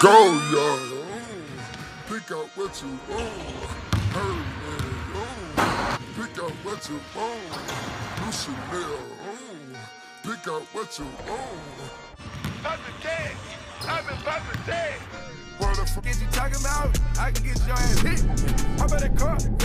go, y'all. Pick up what you want. Hurry, man. Pick up what you want. Lucy Mill. Pick up what you want. I've been about to dead. What the fuck is you talking about? I can get your ass hit. I'm in the car.